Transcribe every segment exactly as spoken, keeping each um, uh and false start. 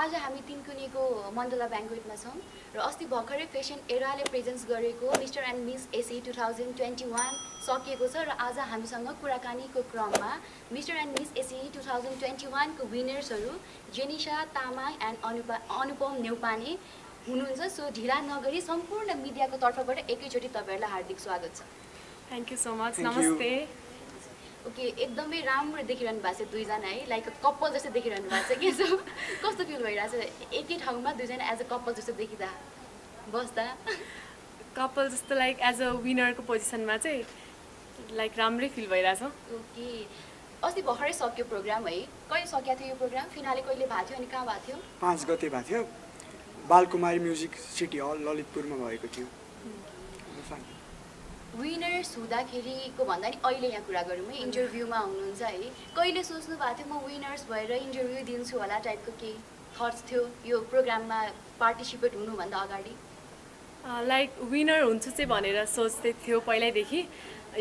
आज हामी तिनकुनेको मण्डला बैंक्वेटमा छौं र अस्ति भर्खरै फेसन एराले प्रेजेन्स गरेको mister and miss A C हजार इक्कीस सकिएको छ र आज हामीसँग कुराकानीको क्रममा mister and miss A C हजार इक्कीस को विनर्सहरु जेनिशा तामा एन्ड अनुपम नेउपाने हुनुहुन्छ। सो ढिला नगरी सम्पूर्ण मिडियाको तर्फबाट एकैचोटी तपाईहरुलाई हार्दिक स्वागत छ। Thank you so much. नमस्ते। ओके, एकदमै राम्रो देखिरहनु भएको छ दुईजना है, लाइक अ कपल जस्तो देखिरहनु भएको छ। के सो कस्तो फिल भइरहेछ एकै ठाउँमा दुईजना एज अ कपल जस्तो देखिदा बस्दा? कपल जस्तो लाइक एज अ विनरको पोजिसनमा चाहिँ लाइक राम्रै फिल भइरहेछ। ओके, अस्ति भर्खरै सक्यो प्रोग्राम है। कहिले सकिया थियो यो प्रोग्राम? फिनाले कहिले भएको थियो अनि कहाँ भएको थियो? पाँच गते भएको थियो, बालकुमारी म्युजिक सिटी हल ललितपुरमा भएको थियो। विनर्स हुँदाखेरिको भन्दा नि अहिले यहाँ कुरा गरौँ है, इन्टरभ्यूमा हुनुहुन्छ है, कहिले सोच्नु भएको थियो म विनर्स भएर इन्टरभ्यू दिन्छु होला टाइपको केही थट्स थियो यो प्रोग्राममा पार्टिसिपेट हुनुभन्दा अगाडि? लाइक विनर हुन्छु चाहिँ भनेर सोच्दै थियो पहिल्यैदेखि,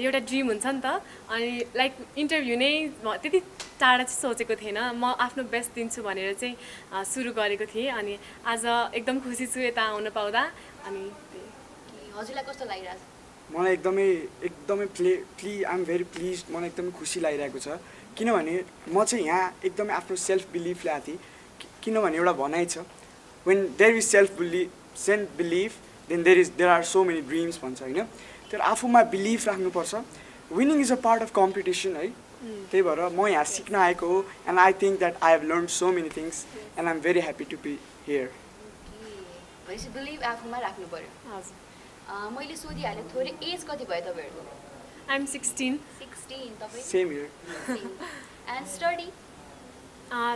एउटा ड्रिम हुन्छ नि त। अनि लाइक इन्टरभ्यू नै त्यति टाढा चाहिँ सोचेको थिएन, म आफ्नो बेस्ट दिन्छु भनेर चाहिँ सुरु गरेको थिएँ। अनि आज एकदम खुसी छु यता आउन पाउँदा। अनि हजुरलाई कस्तो लागिरहेको छ? मलाई एकदमै एकदमै play plea I am very please. मलाई एकदमै खुसी लागिरहेको छ किनभने म चाहिँ यहाँ एकदमै आफ्नो सेल्फ बिलिफ ल्याएको थिएँ। किनभने एउटा भनाइ छ, when there is self belief self belief then there is there are so many dreams भन्छ होइन। तर आफूमा बिलिफ राख्नुपर्छ। Winning is a part of competition है, त्यही भएर म यहाँ सिक्न आएको हो। And I think that I have learn so many things and I am very happy to be here. Believe आफूमा राख्नु पर्यो। हजुर, मैले सोधिहालेँ थोरै, एज कति भयो तपाईँहरूको? I'm sixteen. सिक्सटीन, तपाईँ? Same here. And study?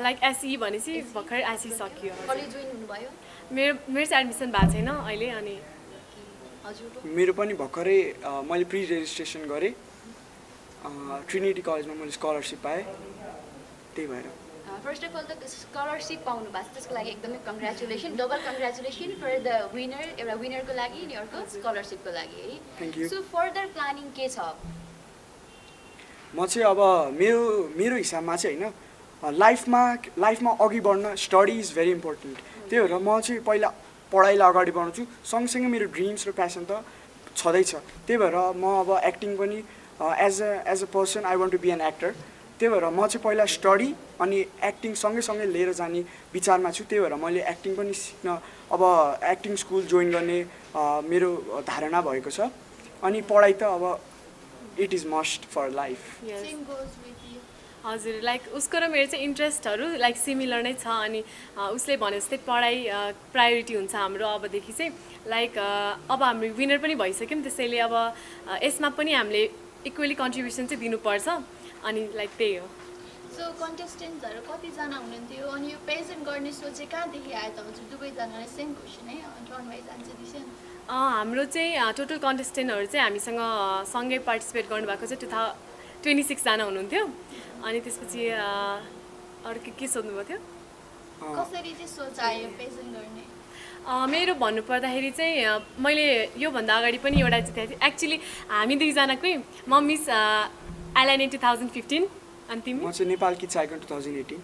Like SE भनेपछि भर्खर एसई सकियो। कलेज जोइन हुनुभयो? मेरो मेरो चाहिँ एडमिसन भएको छैन अहिले। अनि हजुर? मेरो पनि भर्खरै मैले प्रि रेजिस्ट्रेसन गरेँ, ट्रिनिटी कलेजमा मैले स्कलरसिप पाएँ, त्यही भएर। फर्स्ट अफ अल त स्कलरसिप पाउनु भएको छ, त्यसको लागि एकदमै congratulation, double congratulation for the winner, एउटा विनरको लागि अनि अर्को स्कलरसिपको लागि है। Thank you. So further planning के छ? म चाहिँ अब मेरो मेरो हिसाबमा चाहिँ होइन, लाइफमा लाइफमा अघि बढ्न स्टडी इज भेरी इम्पोर्टेन्ट, त्यही भएर म चाहिँ पहिला पढाइलाई अगाडि बढाउँछु। सँगसँगै मेरो ड्रिम्स र प्यासन त छँदैछ, त्यही भएर म अब एक्टिङ पनि as a as a person I want to be an actor, त्यही भएर म चाहिँ पहिला स्टडी अनि एक्टिङ सँगैसँगै लिएर जाने विचारमा छु। त्यही भएर मैले एक्टिङ पनि सिक्न अब एक्टिङ स्कुल जोइन गर्ने मेरो धारणा भएको छ। अनि पढाइ त अब it is must for life. हजुर, लाइक उसको र मेरो चाहिँ इन्ट्रेस्टहरू लाइक सिमिलर नै छ। अनि उसले भने जस्तै पढाइ प्रायोरिटी हुन्छ हाम्रो अबदेखि चाहिँ। लाइक अब हामी विनर पनि भइसक्यौँ, त्यसैले अब यसमा पनि हामीले इक्वली कन्ट्रिब्युसन चाहिँ दिनुपर्छ। अनि लाइक त्यही हो। सो कन्टेस्टेन्ट्सहरू कतिजना हुनुहुन्थ्यो अनि यो प्रेजेन्ट गर्ने सोचे कहाँदेखि आयो त? हजुर, दुवैजनालाई सेम क्वेसन है, टर्न वाइज आन्सर दिन्छ। हाम्रो चाहिँ टोटल कन्टेस्टेन्टहरू चाहिँ हामीसँग सँगै पार्टिसिपेट गर्नुभएको चाहिँ टु था ट्वेन्टी सिक्सजना हुनुहुन्थ्यो। अनि त्यसपछि अरू के के सोध्नुभएको थियो? कसरी चाहिँ सोच आयो प्रेजेन्ट गर्ने? मेरो भन्नुपर्दाखेरि चाहिँ मैले योभन्दा अगाडि पनि एउटा चाहिँ एक्चुली हामी दुईजनाकै म Miss Eyeline two thousand fifteen अनि तिमी Nepal kids Icon two thousand eighteen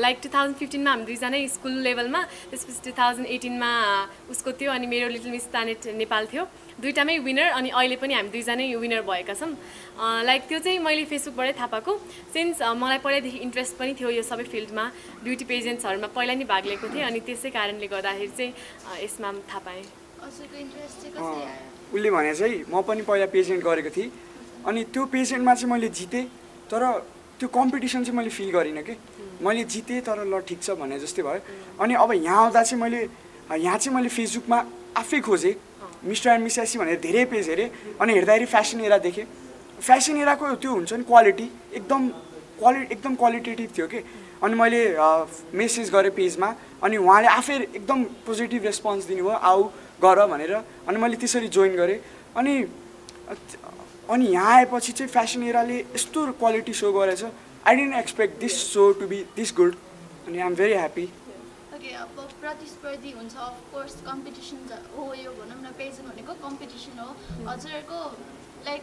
like two thousand फिफ्टिनमा हामी दुईजना स्कुल लेभलमा, त्यसपछि टु थाउजन्ड एटिनमा उसको थियो अनि मेरो लिटल मिस प्लानेट नेपाल थियो, दुईवटामै विनर। अनि अहिले पनि हामी दुईजनै विनर भएका छौँ। लाइक त्यो चाहिँ मैले फेसबुकबाटै थाहा पाएको, सिन्स मलाई पहिल्यैदेखि इन्ट्रेस्ट पनि थियो यो सबै फिल्डमा, ब्युटी पेजेन्ट्सहरूमा पहिला नै भाग लिएको थिएँ। अनि त्यसै कारणले गर्दाखेरि चाहिँ यसमा थाहा पाएँ। उसले भने चाहिँ म पनि पहिला पेजेन्ट गरेको थिएँ अनि त्यो पेजेन्टमा चाहिँ मैले जितेँ, तर त्यो कम्पिटिसन चाहिँ मैले फिल गरिनँ कि मैले जितेँ तर ल ठिक छ भने जस्तै भयो। अनि अब यहाँ आउँदा चाहिँ मैले यहाँ चाहिँ मैले फेसबुकमा आफै खोजेँ मिस्टर एन्ड मिस एसी भनेर, धेरै पेज हेरेँ अनि हेर्दाखेरि फेसन एरा देखेँ। फेसन एराको त्यो हुन्छ नि क्वालिटी, एकदम क्वालि एकदम क्वालिटेटिभ थियो कि। अनि मैले मेसेज गरेँ पेजमा अनि उहाँले आफै एकदम पोजिटिभ रेस्पोन्स दिनुभयो, आऊ गर भनेर। अनि मैले त्यसरी जोइन गरेँ। अनि अनि यहाँ आएपछि चाहिँ फेसन एराले यस्तो क्वालिटी सो गरेछ, I didn't expect this so to be this good. अनि आई एम भेरी ह्याप्पी। अब प्रतिस्पर्धी हुन्छ, अफकोर्स कम्पिटिसन हो, यो भनौँ न पेजेन्ट भनेको कम्पिटिसन हो। हजुरहरूको लाइक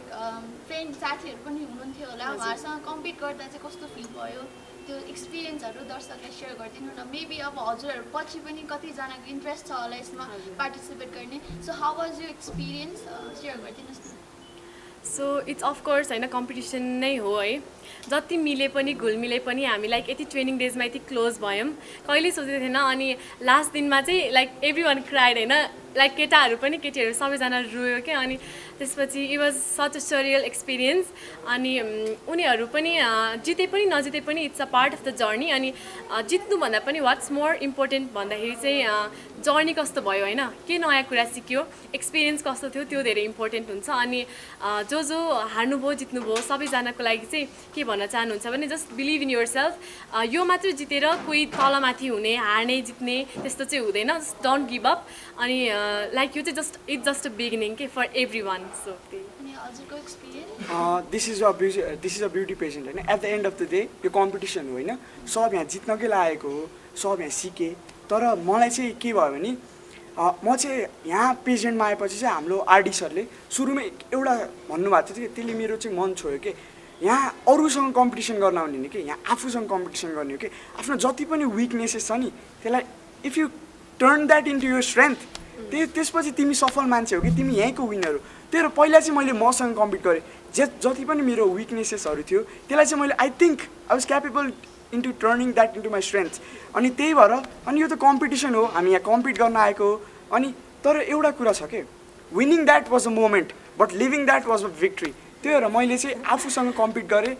फ्रेन्ड साथीहरू पनि हुनुहुन्थ्यो होला, उहाँहरूसँग कम्पिट गर्दा चाहिँ कस्तो फिल भयो? त्यो एक्सपिरियन्सहरु दर्शकले शेयर गर्दिनु न मेबी अब हजुरहरु पछि पनि कति जनाको इन्ट्रेस्ट छ होला यसमा पार्टिसिपेट गर्ने so how was your experience share गर्दिनुस् न। सो इट्स अफ कोर्स हैन कम्पिटिसन नै हो है जति मिले पनि घुलमिले पनि हामी लाइक यति ट्रेनिङ डेजमा यति क्लोज भयौं कहिले सोचेको थिएन। अनि लास्ट दिनमा चाहिँ लाइक एभ्री वान क्राइड हैन लाइक केटाहरू पनि केटीहरू सबैजना रोयो क्या। अनि त्यसपछि it was such a surreal experience. अनि उनीहरू पनि जिते पनि नजिते पनि it's a part of the journey. अनि जित्नुभन्दा पनि वाट्स मोर इम्पोर्टेन्ट भन्दाखेरि चाहिँ जर्नी कस्तो भयो हैन के नयाँ कुरा सिक्यो एक्सपिरियन्स कस्तो थियो त्यो धेरै इम्पोर्टेन्ट हुन्छ। अनि जो जो हार्नुभयो जित्नुभयो सबैजनाको लागि चाहिँ के भन्न चाहनुहुन्छ भने just believe in yourself. यो मात्र जितेर कोही तलमाथि हुने हार्ने जित्ने त्यस्तो चाहिँ हुँदैन। Just don't give up. अनि लाइक यो चाहिँ just it's just a beginning के for every one. So this is a beauty this is a beauty pageant होइन। At the end of the day यो कम्पिटिसन हो होइन। सब यहाँ जित्नकै लागेको हो सब यहाँ सिकेँ। तर मलाई चाहिँ के भयो भने म चाहिँ यहाँ पेजेन्टमा आएपछि चाहिँ हाम्रो आरडी सरले सुरुमै एउटा भन्नुभएको थियो कि त्यसले मेरो चाहिँ मन छोयो कि यहाँ अरूसँग कम्पिटिसन गर्न आउने होइन कि यहाँ आफूसँग कम्पिटिसन गर्ने हो कि आफ्नो जति पनि विकनेसेस छ नि त्यसलाई if you turn that into your strength त्यो त्यसपछि तिमी सफल मान्छे हो कि तिमी यहीँको विनर हो। तेरो पहिला चाहिँ मैले मसँग कम्पिट गरेँ जे जति पनि मेरो विकनेसेसहरू थियो त्यसलाई चाहिँ मैले I think I was capable into turning that into my strength. अनि त्यही भएर अनि यो त कम्पिटिसन हो हामी यहाँ कम्पिट गर्न आएको हो। अनि तर एउटा कुरा छ कि winning that was a moment but living that was a victory. त्यही भएर मैले चाहिँ आफूसँग कम्पिट गरेँ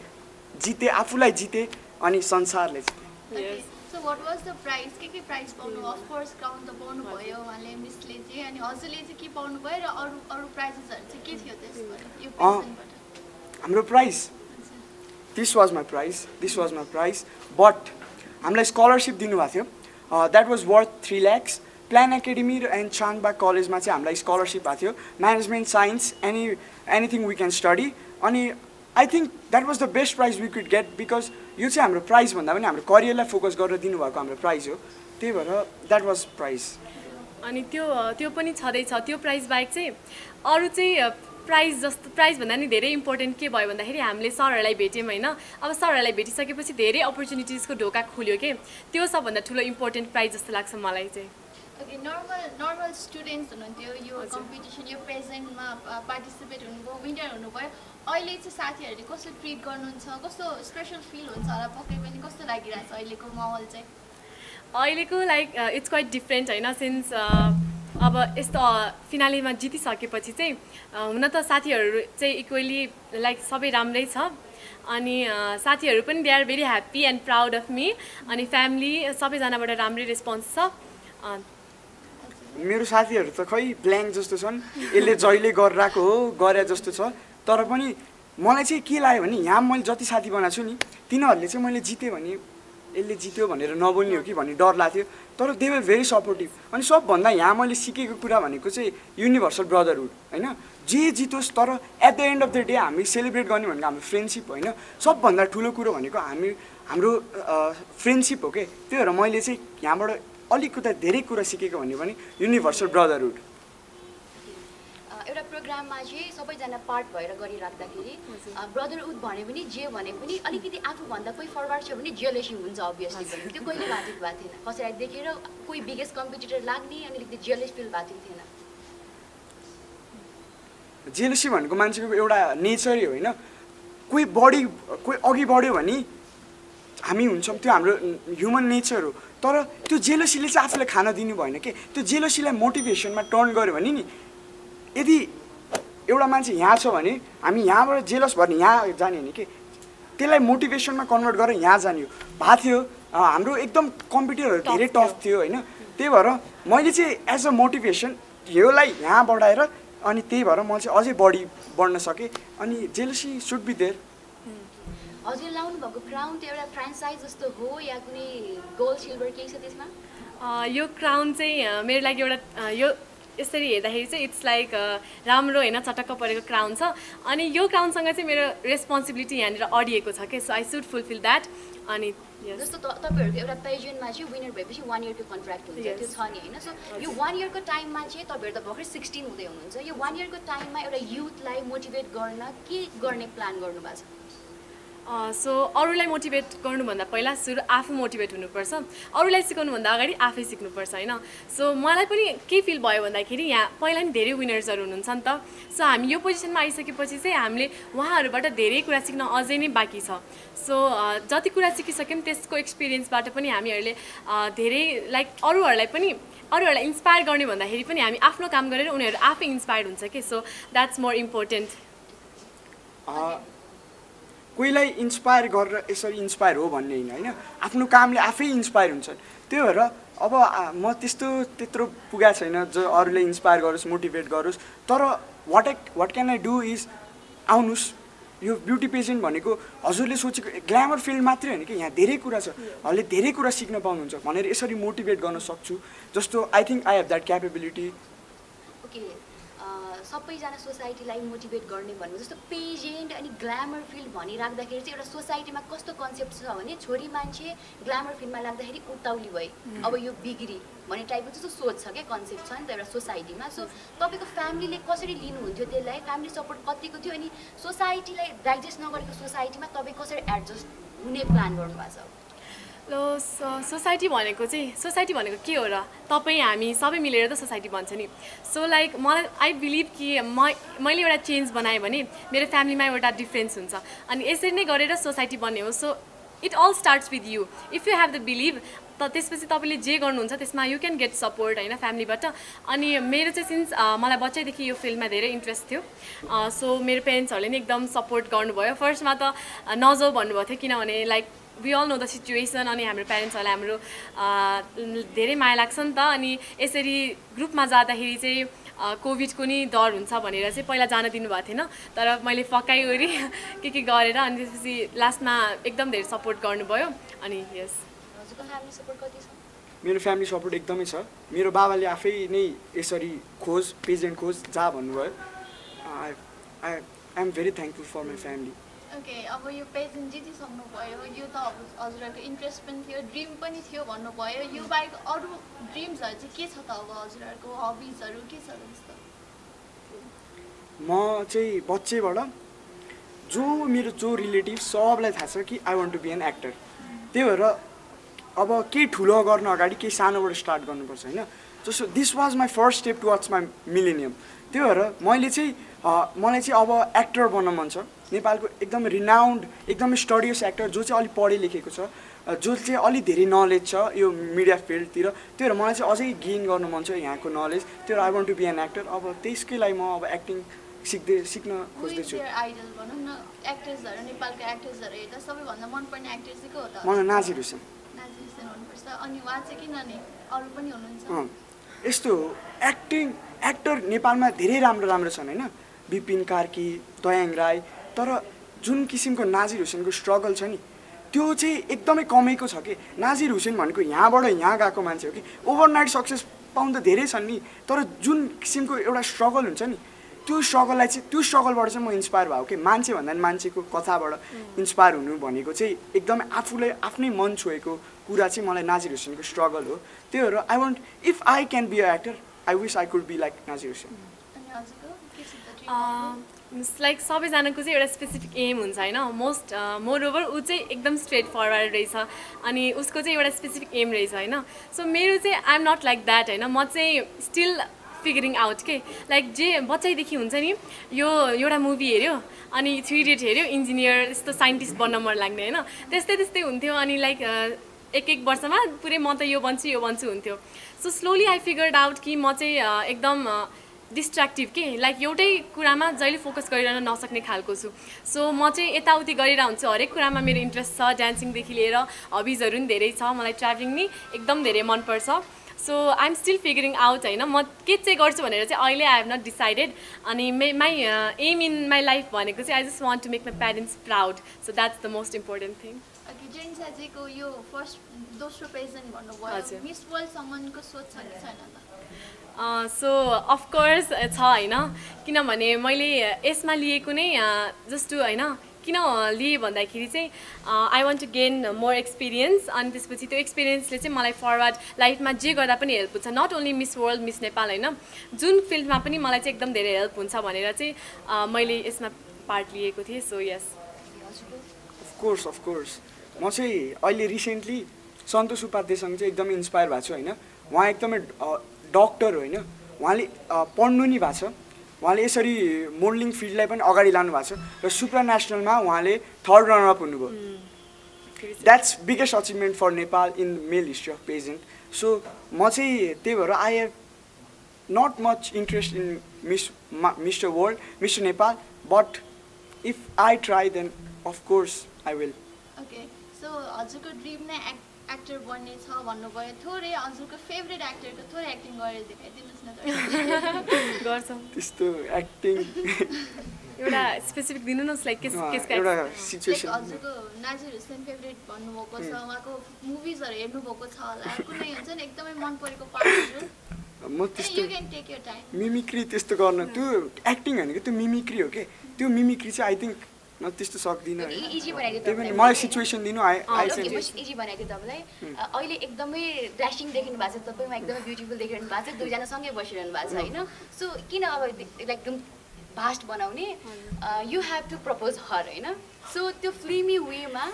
जितेँ आफूलाई जितेँ अनि संसारले जितेँ। So what was the prize के के प्राइज पाउनु अफ कोर्स क्राउन त पाउनु भयो उहाँले मिसले चाहिँ अनि हजुरले चाहिँ के पाउनु भयो र अरू अरू प्राइजेसहरु चाहिँ के थियो त्यसबाट यो पेजेन्टबाट? हाम्रो prize this was my prize this was my prize but हामीलाई स्कलरसिप दिनुभएको थियो that was worth three lakhs. Plan academy र एन्ड चाङबाग कलेजमा चाहिँ हामीलाई स्कलरसिप भएको थियो management science any anything we can study. अनि I think that was the best prize we could get because यो चाहिँ हाम्रो प्राइज भन्दा पनि हाम्रो करियरलाई फोकस गरेर दिनुभएको हाम्रो प्राइज हो। त्यही भएर द्याट वाज प्राइज। अनि त्यो त्यो पनि छँदैछ। त्यो प्राइज बाहेक चाहिँ अरू चाहिँ प्राइज जस्तो प्राइज भन्दा नि धेरै इम्पोर्टेन्ट के भयो भन्दाखेरि हामीले सरहरूलाई भेट्यौँ होइन। अब सरहरूलाई भेटिसकेपछि धेरै अपर्च्युनिटिजको ढोका खुल्यो के त्यो सबभन्दा ठुलो इम्पोर्टेन्ट प्राइज जस्तो लाग्छ मलाई चाहिँ। ओके नर्मल नर्मल स्टुडेन्ट्स हुनुहुन्थ्यो यो कम्पिटिसन यो पेजेन्टमा पार्टिसिपेट हुनुभयो विनर हुनुभयो। अहिले चाहिँ साथीहरूले कस्तो ट्रिट गर्नुहुन्छ कस्तो स्पेसल फिल हुन्छ होला पक्कै पनि कस्तो लागिरहेछ अहिलेको माहौल चाहिँ? अहिलेको लाइक इट्स क्वाइट डिफ्रेन्ट होइन सिन्स अब यस्तो फिनालेमा जितिसकेपछि चाहिँ हुन त साथीहरू चाहिँ इक्वली लाइक सबै राम्रै छ। अनि साथीहरू पनि they are very happy and proud of me. अनि फ्यामिली सबैजनाबाट राम्रै रेस्पोन्स छ। मेरो साथीहरू त खै ब्ल्याङ्क जस्तो छन् यसले जहिले गरिरहेको हो गरे जस्तो छ। तर पनि मलाई चाहिँ के लाग्यो भने यहाँ मैले जति साथी बनाएको छु नि तिनीहरूले चाहिँ मैले जितेँ भने यसले जित्यो भनेर नबोल्ने हो कि भन्ने डर लाग्थ्यो। तर दे वर भेरी सपोर्टिभ। अनि सबभन्दा यहाँ मैले सिकेको कुरा भनेको चाहिँ युनिभर्सल ब्रदरहुड होइन। जे जितोस् तर at the end of the day हामी सेलिब्रेट गर्ने भनेको हाम्रो फ्रेन्डसिप होइन। सबभन्दा ठुलो कुरो भनेको हामी हाम्रो फ्रेन्डसिप हो कि। त्यही भएर मैले चाहिँ यहाँबाट अलिकता धेरै कुरा सिकेको भन्यो भने युनिभर्सल ब्रदरहुड। एउटा प्रोग्राममा चाहिँ सबैजना पार्ट भएर गरिराख्दाखेरि ब्रदरहुड भने पनि जे भने पनि अलिकति आफूभन्दा कोही फरवर्ड छ भने जेलेसी हुन्छ अभियसली पनि। त्यो कहिले बाधित भएको थिएन कसैलाई देखेर कोही बिगेस्ट कम्पिटिटर लाग्ने अनि अलिकति जेलेस फिल भएको थिएन? जेलेसी भनेको मान्छेको एउटा नेचरै होइन। कोही बढी कोही अघि बढ्यो भने हामी हुन्छौँ त्यो हाम्रो ह्युमन नेचर हो। तर त्यो जेलोसीले चाहिँ आफूलाई खान दिनु भएन कि त्यो जेलोसीलाई मोटिभेसनमा टर्न गऱ्यो भने नि यदि एउटा मान्छे यहाँ छ भने हामी यहाँबाट जेलस भयो भने यहाँ जाने होइन कि त्यसलाई मोटिभेसनमा कन्भर्ट गरेर यहाँ जाने हो भएको थियो। हाम्रो एकदम कम्पिटिटरहरू धेरै टफ थियो होइन। त्यही भएर मैले चाहिँ एज अ मोटिभेसन योलाई यहाँ बढाएर अनि त्यही भएर म चाहिँ अझै बढी बढ्न सकेँ। अनि जेलोसी सुड बी देयर। हजुर लाउनु भएको क्राउन त एउटा फ्रान्चाइज जस्तो हो या कुनै गोल्ड सिल्भर केही छ त्यसमा? यो क्राउन चाहिँ मेरो लागि एउटा यो यसरी हेर्दाखेरि चाहिँ इट्स लाइक राम्रो होइन चटक्क परेको क्राउन छ। अनि यो क्राउनसँग चाहिँ मेरो रेस्पोन्सिबिलिटी यहाँनिर अडिएको छ कि so I should fulfil that. अनि जस्तो तपाईँहरूको एउटा पेजेन्टमा चाहिँ विनर भएपछि वान इयरको कन्ट्र्याक्ट हुन्छ त्यो छ नि होइन। सो यो वान इयरको टाइममा चाहिँ तपाईँहरू त भर्खर सिक्सटिन हुँदै हुनुहुन्छ यो वान इयरको टाइममा एउटा युथलाई मोटिभेट गर्न के गर्ने प्लान गर्नुभएको छ? सो अरूलाई मोटिभेट गर्नुभन्दा पहिला सुरु आफू मोटिभेट हुनुपर्छ, अरूलाई सिकाउनुभन्दा अगाडि आफै सिक्नुपर्छ हैन। सो मलाई पनि के फिल भयो भन्दाखेरि यहाँ पहिला नि धेरै विनर्सहरू हुनुहुन्छ नि त। सो हामी यो पोजिसनमा आइसकेपछि चाहिँ हामीले उहाँहरूबाट धेरै कुरा सिक्न अझै नै बाँकी छ। सो जति कुरा सिकिसक्यौँ त्यसको एक्सपिरियन्सबाट पनि हामीहरूले धेरै लाइक अरूहरूलाई पनि अरूहरूलाई इन्स्पायर गर्ने भन्दाखेरि पनि हामी आफ्नो काम गरेर उनीहरू आफै इन्स्पायर्ड हुन्छ के। So that's more important. कोहीलाई इन्स्पायर गरेर यसरी इन्स्पायर हो भन्ने होइन होइन, आफ्नो कामले आफै इन्स्पायर हुन्छन्। त्यो भएर अब म त्यस्तो त्यत्रो पुगेको छैन जो अरूले इन्स्पायर गरोस् मोटिभेट गरोस्, तर what I what can I do is आउनुहोस्। यो ब्युटी पेजेन्ट भनेको हजुरले सोचेको ग्ल्यामर फिल्ड मात्रै होइन कि, यहाँ धेरै कुरा छ, हजुरले धेरै कुरा सिक्न पाउनुहुन्छ भनेर यसरी मोटिभेट गर्न सक्छु जस्तो I think I have that capability. Okay, सबैजना सोसाइटीलाई मोटिभेट गर्ने भन्नु जस्तो पेजेन्ट अनि ग्ल्यामर फिल्ड भनिराख्दाखेरि चाहिँ एउटा सोसाइटीमा कस्तो कन्सेप्ट छ भने छोरी मान्छे ग्ल्यामर फिल्डमा लाग्दाखेरि उताउली भए अब यो बिग्री भन्ने टाइपको जस्तो सोच छ क्या, कन्सेप्ट छ नि त एउटा सोसाइटीमा। सो तपाईँको फ्यामिलीले कसरी लिनुहुन्थ्यो त्यसलाई, फ्यामिली सपोर्ट कतिको थियो अनि सोसाइटीलाई डाइजेस्ट नगरेको सोसाइटीमा तपाईँ कसरी एडजस्ट हुने प्लान गर्नुभएको छ? ल सोसाइटी भनेको चाहिँ सोसाइटी भनेको के हो र, तपाईँ हामी सबै मिलेर त सोसाइटी भन्छ नि। सो लाइक मलाई आई बिलिभ कि म मैले एउटा चेन्ज बनाएँ भने मेरो फ्यामिलीमा एउटा डिफ्रेन्स हुन्छ अनि यसरी नै गरेर सोसाइटी बन्ने हो। So it all starts with you, if you have the believe त त्यसपछि तपाईँले जे गर्नुहुन्छ त्यसमा यु क्यान गेट सपोर्ट होइन फ्यामिलीबाट। अनि मेरो चाहिँ सिन्स मलाई बच्चैदेखि यो फिल्डमा धेरै इन्ट्रेस्ट थियो। सो मेरो पेरेन्ट्सहरूले नि एकदम सपोर्ट गर्नुभयो। फर्स्टमा त नजाऊ भन्नुभएको थियो किनभने like we all know the situation अनि हाम्रो प्यारेन्ट्सहरूलाई हाम्रो धेरै माया लाग्छ नि त। अनि यसरी ग्रुपमा जाँदाखेरि चाहिँ कोभिडको नि डर हुन्छ भनेर चाहिँ पहिला जान दिनुभएको थिएन, तर मैले फकाइवरी के के गरेर अनि त्यसपछि लास्टमा एकदम धेरै सपोर्ट गर्नुभयो। अनि यस हजुरको फ्यामिली सपोर्ट कति छ? मेरो फ्यामिली सपोर्ट एकदमै छ। मेरो बाबाले आफै नै यसरी खोज पेजेन्ट खोज जा भन्नुभयो। I I I am very thankful for my family. Okay, अब यो पेजेन्ट जितिसक्नु भयो, यो त अब हजुरहरूको इन्ट्रेस्ट पनि थियो ड्रिम पनि थियो भन्नुभयो, यो बाहेक अरू ड्रिम्सहरू चाहिँ के छ त? अब हजुरहरूको हबिजहरू के छ? जस्तो म चाहिँ बच्चैबाट जो मेरो जो रिलेटिभ सबलाई थाहा छ कि I want to be an actor. त्यही भएर अब केही ठुलो गर्न अगाडि केही सानोबाट स्टार्ट गर्नुपर्छ होइन। जस्तो this was my first step towards my millennium. त्यो भएर मैले चाहिँ मलाई चाहिँ अब एक्टर बन्न मन छ। नेपालको एकदम रिनाउन्ड एकदम स्टडियस एक्टर जो चाहिँ अलिक पढे लेखेको छ, जो चाहिँ अलिक धेरै नलेज छ यो मिडिया फिल्डतिर, त्यो भएर मलाई चाहिँ अझै गेन गर्नु मन छ यहाँको नलेज। त्यो I want to be an actor. अब त्यसकै लागि म अब एक्टिङ सिक्दै सिक्न खोज्दैछु। मलाई नाजिर हुसैन यस्तो एक्टिङ एक्टर नेपालमा धेरै राम्रो राम्रो छन् होइन, बिपिन कार्की, दयाङ राई, तर जुन किसिमको नाजिर हुसैनको स्ट्रगल छ नि त्यो चाहिँ एकदमै कमेको छ कि। नाजिर हुसैन भनेको यहाँबाट यहाँ गएको मान्छे हो कि, ओभरनाइट सक्सेस पाउनु त धेरै छन् नि, तर जुन किसिमको एउटा स्ट्रगल हुन्छ नि त्यो स्ट्रगललाई चाहिँ त्यो स्ट्रगलबाट चाहिँ म इन्स्पायर भएको कि मान्छे भन्दा पनि मान्छेको कथाबाट इन्स्पायर हुनु भनेको चाहिँ एकदमै आफूलाई आफ्नै मन छोएको कुरा चाहिँ मलाई नाजिर हुसैनको स्ट्रगल हो। त्यही भएर I want if I can be a actor I wish I could be like Nazir Hussain. Like सबैजनाको चाहिँ एउटा स्पेसिफिक एम हुन्छ होइन, मोस्ट मोरओभर ऊ चाहिँ एकदम स्ट्रेट फरवर्ड रहेछ अनि उसको चाहिँ एउटा स्पेसिफिक एम रहेछ होइन। सो मेरो चाहिँ आइएम नट लाइक द्याट होइन, म चाहिँ स्टिल फिगरिङ आउट के। लाइक जे बच्चैदेखि हुन्छ नि यो एउटा मुभी हेऱ्यो अनि थ्री इडियट हेऱ्यो इन्जिनियर यस्तो साइन्टिस्ट बन्न मन लाग्ने होइन, त्यस्तै त्यस्तै हुन्थ्यो। अनि लाइक एक एक वर्षमा पुरै म त यो बन्छु यो बन्छु हुन्थ्यो। So slowly I figured out कि म चाहिँ एकदम डिस्ट्र्याक्टिभ के, लाइक एउटै कुरामा जहिले फोकस गरिरहन नसक्ने खालको छु। सो म चाहिँ यताउति गरिरहन्छु, हरेक कुरामा मेरो इन्ट्रेस्ट छ, डान्सिङदेखि लिएर हबिजहरू पनि धेरै छ। मलाई ट्राभलिङ नि एकदम धेरै मनपर्छ। So I am still figuring out होइन, म के चाहिँ गर्छु भनेर चाहिँ अहिले आई हेभ नट डिसाइडेड। अनि may my aim in my life भनेको चाहिँ I just want to make my parents proud. So that's the most important thing. Okay, जेनिसाजीको यो फर्स्ट दोस्रो पेजेन्ट भन्नुभयो, मिस वर्ल्डसँगको सोच छ कि छैन त? सो अफकोर्स छ होइन, किनभने मैले यसमा लिएको नै जस्तो होइन, किन लिएँ भन्दाखेरि चाहिँ I want to gain more experience अनि त्यसपछि त्यो एक्सपिरियन्सले चाहिँ मलाई फरवर्ड लाइफमा जे गर्दा पनि हेल्प हुन्छ। Not only miss world miss Nepal होइन, जुन फिल्डमा पनि मलाई चाहिँ एकदम धेरै हेल्प हुन्छ भनेर चाहिँ मैले यसमा पार्ट लिएको थिएँ। So yes course, of course. म चाहिँ अहिले रिसेन्टली सन्तोष उपाध्यायसँग चाहिँ एकदम इन्स्पायर भएको छु हैन। उहाँ एकदमै डाक्टर होइन, उहाँले पढ्नु नि भएको छ, उहाँले यसरी मोडलिङ फिल्डलाई पनि अगाडि लानु भएको छ र सुप्रा नेसनलमा उहाँले थर्ड रनर अप हुनुभयो। That's biggest achievement for Nepal in male history of pageant. So म चाहिँ त्यही भएर I have not much interest in miss mister world mister Nepal, but if I try then of course I will. Okay, so हजुरको dream नै actor बन्ने छ भन्नुभयो, थोरै हजुरको फेभरेट एक्टरको थोरै एक्टिङ गरेर देखाइदिनुहोस् न। गर्छौँ त्यस्तो एक्टिङ, एउटा स्पेसिफिक दिनु न, लाइक केस केस एउटा सिचुएसन। हजुरको नाजिर हुसैन फेभरेट भन्नुभएको छ, उहाँको मुभिजहरु हेर्नु भएको छ होला, कुनै हुन्छ नि एकदमै मन परेको पार्टहरु? म त्यस्तो you can take your time mimicry त्यस्तो गर्न, त्यो एक्टिङ हैन के, त्यो मिमिक्री हो के, त्यो मिमिक्री चाहिँ आई थिंक म त्यस्तो सक्दिनँ। इजी बनाइदियो तपाईले, मलाई सिचुएसन दिनु। आई आई सेन्स इजी बनाइदियो तपाईलाई। अहिले एकदमै ड्याशिङ देखिनु भएको छ तपाईमा, एकदमै ब्युटीफुल देखिनु भएको छ, दुई जना सँगै बसिरहनु भएको छ हैन। सो किन अब लाइक एकदम भास्ट बनाउने, you have to propose her हैन। सो त्यो फिल्मी वेमा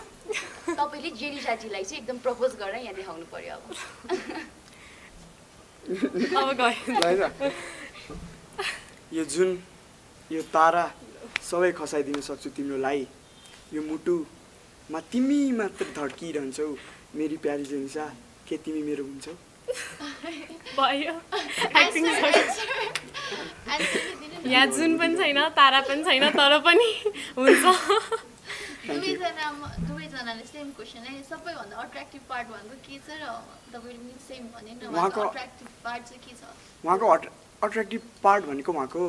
तपाईले जेनिशा जीलाई चाहिँ एकदम प्रपोज गरेर यहाँ देखाउनु पर्यो। अब अब गयो यो जुन यो तारा सबै खसाइदिन सक्छु तिम्रोलाई, यो मुटुमा तिमी मात्र धड्किरहन्छौ मेरी प्यारी जेनिशा, के तिमी मेरो हुन्छौ? भयो एक्टिङ गर्छ। यहाँ जुन पनि छैन, तारा पनि छैन, तर पनि हुन्छ। दुवैजना दुवैजनाले सेम क्वेसन है, सबैभन्दा अट्र्याक्टिभ पार्ट भनेको के छ र तपाईले पनि सेम भने न, उहाँको अट्र्याक्टिभ पार्ट चाहिँ के छ? उहाँको अट्र्याक्टिभ पार्ट भनेको उहाँको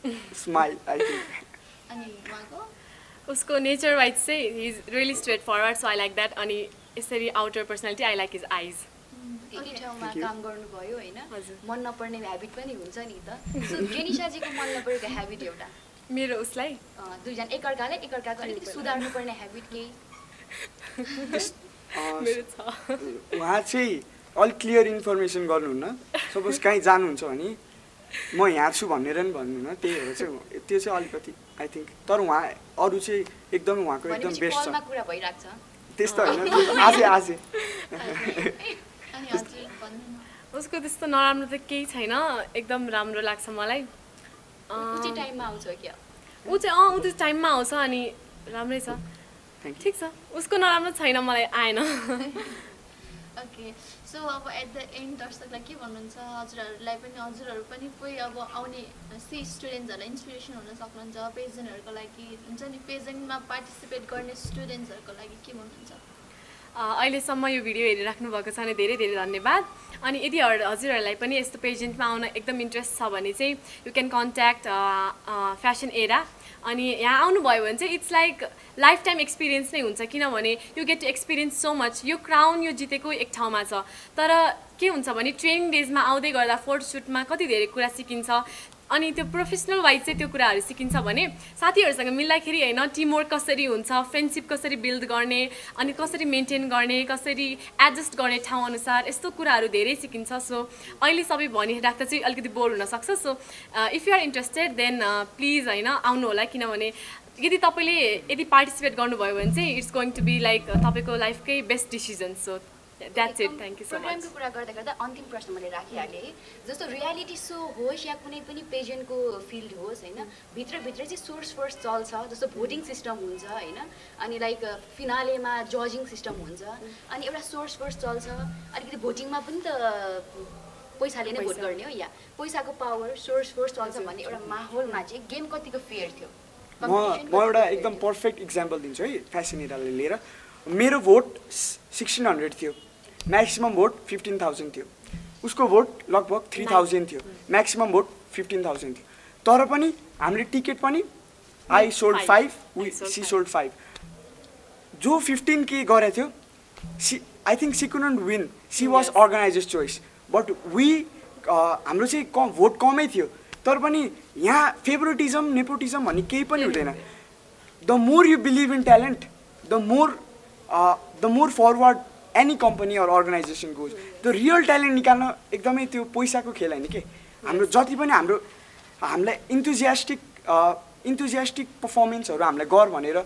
स्माइल आई थिंक, अनि उहाँको उसको नेचर वाइज चाहिँ he is really straightforward, so I like that. अनि यसरी outer personality I like his eyes. एकै ठाउँमा काम गर्नुभयो होइन, मन नपर्ने ह्याबिट पनि हुन्छ नि त। सो जेनिशाजीको मन नपरेको ह्याबिट एउटा, मेरो उसलाई दुईजना एकअर्काले एकअर्काको अलिक सुधार्नुपर्ने ह्याबिट के? मेरो छ, उहाँ चाहिँ अल क्लियर इन्फर्मेसन गर्नुहुन्न। सपोज कहीँ जानुहुन्छ भने म यहाँ छु भनेर नि भन्नु न, त्यही भएर चाहिँ त्यो चाहिँ अलिकति आई थिंक। तर उहाँ अरू चाहिँ एकदम उहाँको एकदम बेस्ट छ। कलमा कुरा भइराछ त्यस्तो हैन, आजै आजै। अनि हजुर भन्नु न, उसको त्यस्तो नराम्रो त केही छैन, एकदम राम्रो लाग्छ मलाई। उचित टाइममा आउँछ क्या उ चाहिँ? अ उ त्यस टाइममा आउँछ अनि राम्रै छ, ठीक छ, उसको नराम्रो छैन, मलाई आएन। ओके, सो अब एट द एन्ड दर्शकलाई के भन्नुहुन्छ? हजुरहरूलाई पनि हजुरहरू पनि कोही अब आउने सी स्टुडेन्ट्सहरूलाई इन्स्पिरेसन हुन सक्नुहुन्छ, पेजेन्टहरूको लागि हुन्छ नि, पेजेन्टमा पार्टिसिपेट गर्ने स्टुडेन्ट्सहरूको लागि के भन्नुहुन्छ? अहिलेसम्म यो भिडियो हेरिराख्नु भएको छ भने धेरै धेरै धन्यवाद। अनि यदि हजुरहरूलाई पनि यस्तो पेजेन्टमा आउन एकदम इन्ट्रेस्ट छ भने चाहिँ you can contact fashion era. अनि यहाँ आउनुभयो भने चाहिँ it's like lifetime experience नै हुन्छ, किनभने you get to experience so much. यो क्राउन यो जितेको एक ठाउँमा छ, तर के हुन्छ भने ट्रेनिङ डेजमा आउँदै गर्दा फोटोसुटमा कति धेरै कुरा सिकिन्छ, अनि त्यो प्रोफेसनल वाइज चाहिँ त्यो कुराहरू सिकिन्छ। भने साथीहरूसँग मिल्दाखेरि होइन टिमवर्क कसरी हुन्छ, फ्रेन्डसिप कसरी बिल्ड गर्ने, अनि कसरी मेन्टेन गर्ने, कसरी एडजस्ट गर्ने ठाउँ अनुसार, यस्तो कुराहरू धेरै सिकिन्छ। सो अहिले सबै भनिराख्दा चाहिँ अलिकति बोर हुनसक्छ। So if you are interested then please होइन आउनुहोला, किनभने यदि तपाईँले यदि पार्टिसिपेट गर्नुभयो भने चाहिँ it's going to be like तपाईँको लाइफकै best decision. So that's it, thank you so much. प्रोग्रामको कुरा गर्दा गर्दा अन्तिम प्रश्न मैले राखिहालेँ है, जस्तो रियालिटी सो होस् या कुनै पनि पेजेन्टको फिल्ड होस् होइन, भित्रभित्र चाहिँ सोर्स फोर्स चल्छ, जस्तो भोटिङ सिस्टम हुन्छ होइन, अनि लाइक फिनालेमा जजिङ सिस्टम हुन्छ, अनि एउटा सोर्स फोर्स चल्छ, अलिकति भोटिङमा पनि त पैसाले नै भोट गर्ने हो, या पैसाको पावर सोर्स फोर्स चल्छ भन्ने एउटा माहौलमा चाहिँ गेम कतिको फेयर थियो? म म एउटा एकदम पर्फेक्ट इक्जाम्पल दिन्छु है। फ्यासन एराले लिएर मेरो भोट सिक्सटिन हन्ड्रेड थियो, मैक्सिमम भोट फिफ्टीन थाउजेंड थियो, उसको भोट लगभग थ्री थाउजेंड थियो, मैक्सिमम भोट फिफ्टीन थाउजेंड थियो। तर पनि हामीले टिकट पनि I sold five we she sold five, जो फिफ्टीन के गरेको थियो she I think she couldn't win, she was organisers choice, but we हाम्रो चाहिँ कम भोट कमै थियो। तर पनि यहाँ फेभरेटिजम नेपोटिजम भन्ने केही पनि हुँदैन। The more you believe in talent the more the more forward any company or organisation goes. त्यो रियल ट्यालेन्ट निकाल्न एकदमै त्यो पैसाको खेल होइन कि, हाम्रो जति पनि हाम्रो हामीलाई इन्थुजियास्टिक इन्थुजियास्टिक पर्फर्मेन्सहरू हामीलाई गर भनेर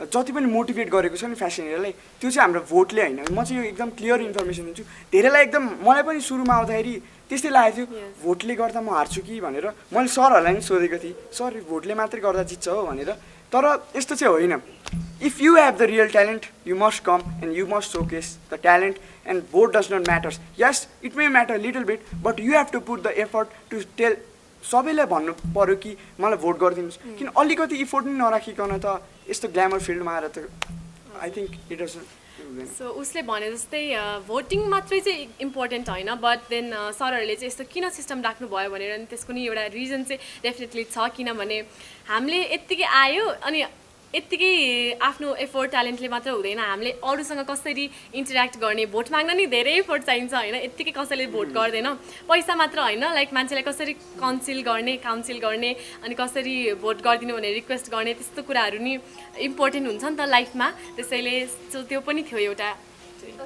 जति पनि मोटिभेट गरेको छ नि फ्यासन एरालाई त्यो चाहिँ हाम्रो भोटले हैन। म चाहिँ यो एकदम क्लियर इन्फर्मेसन दिन्छु। धेरैलाई एकदम मलाई पनि सुरुमा आउँदाखेरि त्यस्तै लाग्यो भोटले गर्दा म हार्छु कि भनेर। मैले सरहरूलाई पनि सोधेको थिएँ, सर भोटले मात्रै गर्दा जित्छ हो भनेर। तर यस्तो चाहिँ होइन। If you have the real talent you must come and you must showcase the talent and vote does not matters. Yes it may matter little bit but you have to put the effort to tell. सबैलाई भन्नु पर्यो कि मलाई vote गरिदिनुहोस्, किन अलिकति effort पनि नराखिकन त यस्तो ग्ल्यामर फिल्डमा आएर त I think it is. So उसले भने जस्तै भोटिङ मात्रै चाहिँ इम्पोर्टेन्ट होइन, बट देन सरहरूले चाहिँ यस्तो किन सिस्टम राख्नुभयो भनेर अनि त्यसको नि एउटा रिजन चाहिँ डेफिनेटली छ। किनभने हामीले यत्तिकै आयो अनि यत्तिकै आफ्नो एफोर्ट ट्यालेन्टले मात्र हुँदैन, हामीले अरूसँग कसरी इन्टरेक्ट गर्ने। भोट माग्न नि धेरै एफोर्ट चाहिन्छ होइन, यत्तिकै कसैले भोट गर्दैन, पैसा मात्र होइन। लाइक मान्छेलाई कसरी काउन्सिल गर्ने काउन्सिल गर्ने अनि कसरी भोट गरिदिनु भनेर रिक्वेस्ट गर्ने, त्यस्तो कुराहरू नि इम्पोर्टेन्ट हुन्छ नि त लाइफमा। त्यसैले त्यो पनि थियो एउटा। ओके,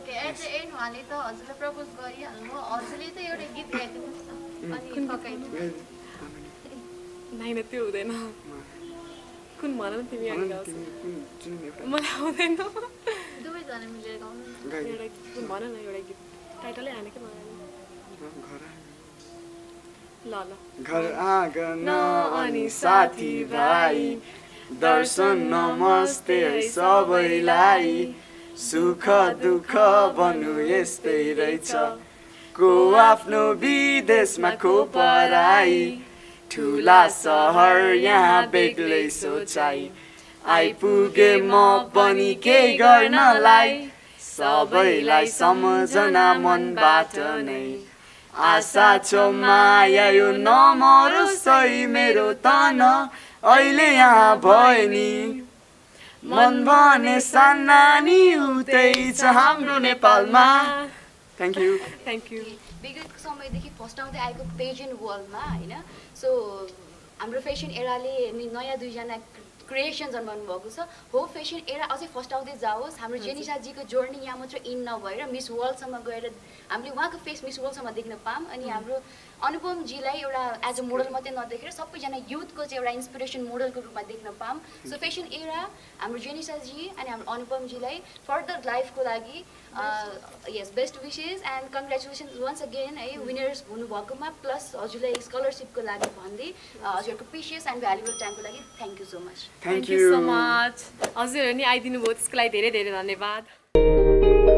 एट द एन्ड उहाँले त हजुरले प्रपोज गरिहाल्नु, हजुरले त एउटा गीत गाइदिनुहोस् न अनि पकाइदिनु। नाइना त्यो हुँदैन, कुन भन तिमी आएर गाउँछ? मलाई आउँदैन। दुवैजना मिलेर गाउनु एउटा कुन भन न एउटा गीत। टाइटलै हानेकै मलाई ल ल घर आँगन अनि साथीभाइ दर्शन नमस्ते है सबैलाई। सुख दुःख भन्नु यस्तै रहेछ, को आफ्नो विदेशमा को पराई। ठुला सहर यहाँ बेग्लै सोचाइ, आइपुगे म पनि केही गर्नलाई। सबैलाई सम्झना मनबाट नै, आशा छो माया यो नमरोसै मेरो तन। अहिले यहाँ भयो नि मन भने सानानी उतै छ हाम्रो नेपालमा। Thank you thank you. विगतको समयदेखि फस्टाउँदै आएको पेजेन्ट वर्ल्डमा होइन, सो हाम्रो फेसन एराले नयाँ दुईजना क्रिएसन जन्माउनु भएको छ। हो फेसन एरा अझै फस्टाउँदै जाओस्। हाम्रो जेनिसाजीको जर्नी यहाँ मात्र इन नभएर मिस वर्ल्डसम्म गएर हामीले उहाँको फेस मिस वर्ल्डसम्म देख्न पाऊँ। अनि हाम्रो अनुपमजीलाई एउटा एज अ मोडल मात्रै नदेखेर सबैजना युथको चाहिँ एउटा इन्सपिरेसन मोडलको रूपमा देख्न पाऊँ। सो फेसन एरा हाम्रो जेनिसाजी अनि हाम्रो अनुपमजीलाई फर्दर लाइफको लागि yes best wishes and congratulations once again है विनर्स हुनुभएकोमा, प्लस हजुरलाई स्कलरसिपको लागि भन्दै हजुरको प्रिसियस एन्ड भ्यालुएबल टाइमको लागि thank you so much. Thank you so much, हजुरहरू नि आइदिनु भयो त्यसको लागि धेरै धेरै धन्यवाद।